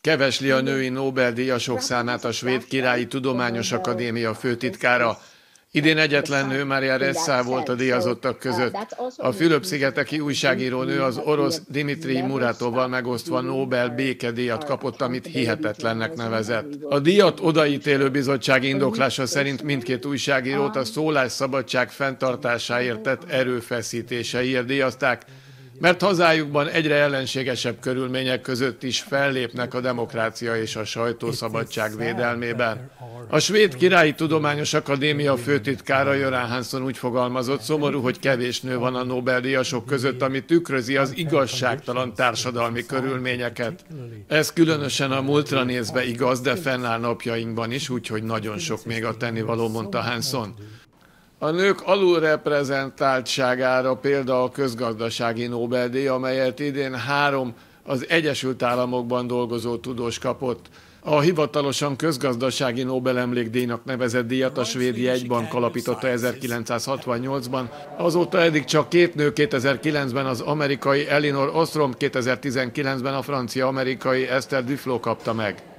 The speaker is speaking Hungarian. Kevesli a női Nobel-díjasok számát a Svéd Királyi Tudományos Akadémia főtitkára. Idén egyetlen nő, Maria Ressa volt a díjazottak között. A Fülöp-szigeteki újságírónő az orosz Dimitri Muratovval megosztva Nobel békedíjat kapott, amit hihetetlennek nevezett. A díjat odaítélő bizottság indoklása szerint mindkét újságírót a szólásszabadság fenntartásáért tett erőfeszítéseiért díjazták, mert hazájukban egyre ellenségesebb körülmények között is fellépnek a demokrácia és a sajtószabadság védelmében. A Svéd Királyi Tudományos Akadémia főtitkára Göran Hansson úgy fogalmazott, szomorú, hogy kevés nő van a Nobel-díjasok között, ami tükrözi az igazságtalan társadalmi körülményeket. Ez különösen a múltra nézve igaz, de fennáll napjainkban is, úgyhogy nagyon sok még a tennivaló, mondta Hansson. A nők alulreprezentáltságára példa a közgazdasági Nobel-díj, amelyet idén 3 az Egyesült Államokban dolgozó tudós kapott. A hivatalosan közgazdasági Nobel-emlékdíjnak nevezett díjat a svéd jegybank alapította 1968-ban, azóta eddig csak 2 nő, 2009-ben az amerikai Elinor Ostrom, 2019-ben a francia-amerikai Esther Duflo kapta meg.